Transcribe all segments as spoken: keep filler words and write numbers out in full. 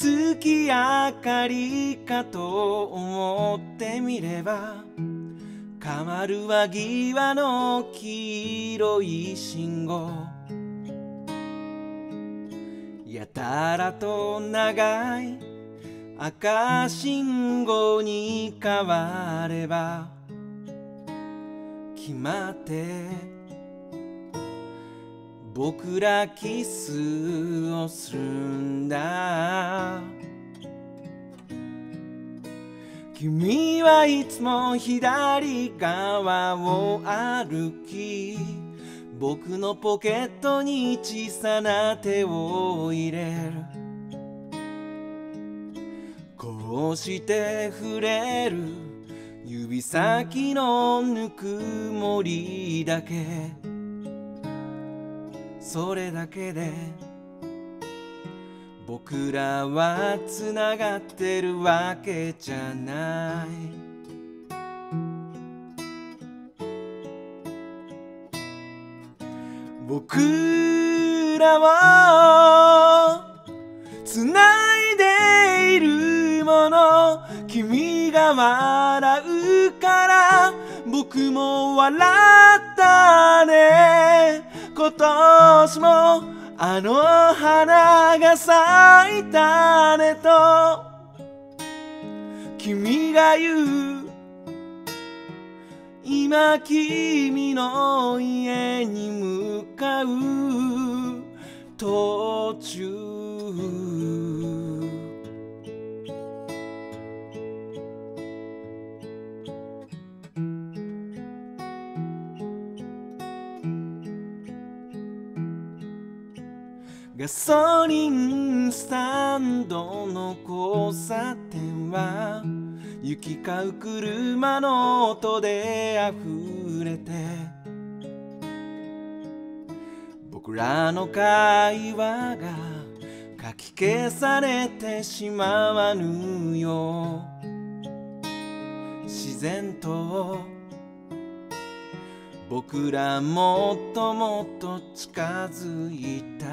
月明かりかと思ってみれば、変わるは際の黄色い信号、やたらと長い赤信号に変われば決まって僕らキスをするんだ。君はいつも左側を歩き、僕のポケットに小さな手を入れる。こうして触れる指先のぬくもりだけ、それだけで僕らはつながってるわけじゃない。僕らはつないでいるもの、君が笑うから僕も笑ったね。今年もあの花が咲いたねと君が言う。今君の家に向かう途中、ガソリンスタンドの交差点は行き交う車の音であふれて、僕らの会話がかき消されてしまわぬよう、自然と僕らもっともっと近づいた。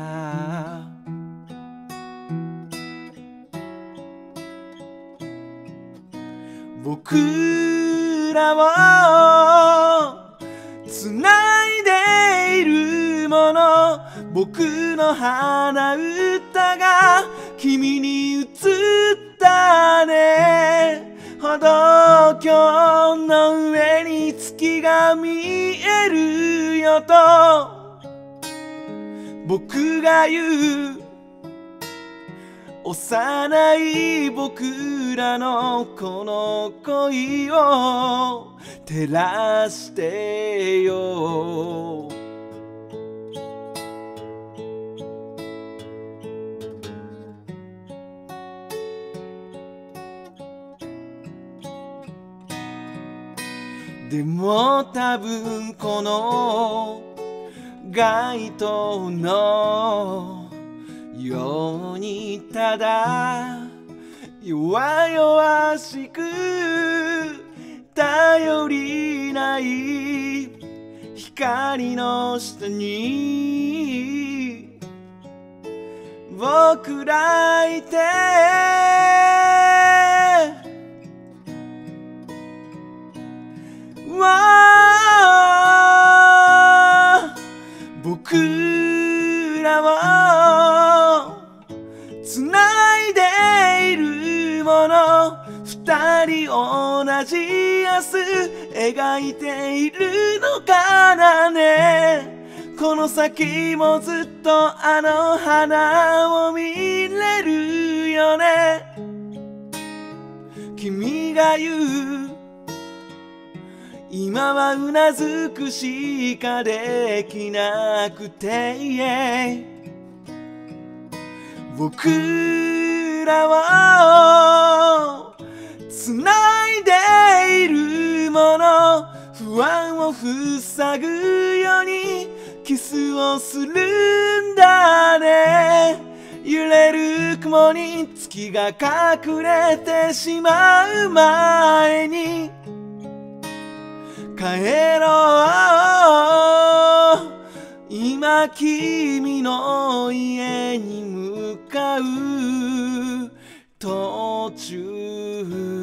僕らをつないでいるもの、僕の鼻歌が君に移ったね。歩道橋の上に月が見えるよと僕が言う。幼い僕らのこの恋を照らしてよ。でも多分この街灯のようにただ弱々しく頼りない光の下に僕らいて、僕らをつないでいるもの、二人同じ明日描いているのからね。この先もずっとあの花を見れるよね。君が言う。今はうなずくしかできなくて、僕らをつないでいるもの、不安を塞ぐようにキスをするんだね。揺れる雲に月が隠れてしまう前に帰ろう。今君の家に向かう途中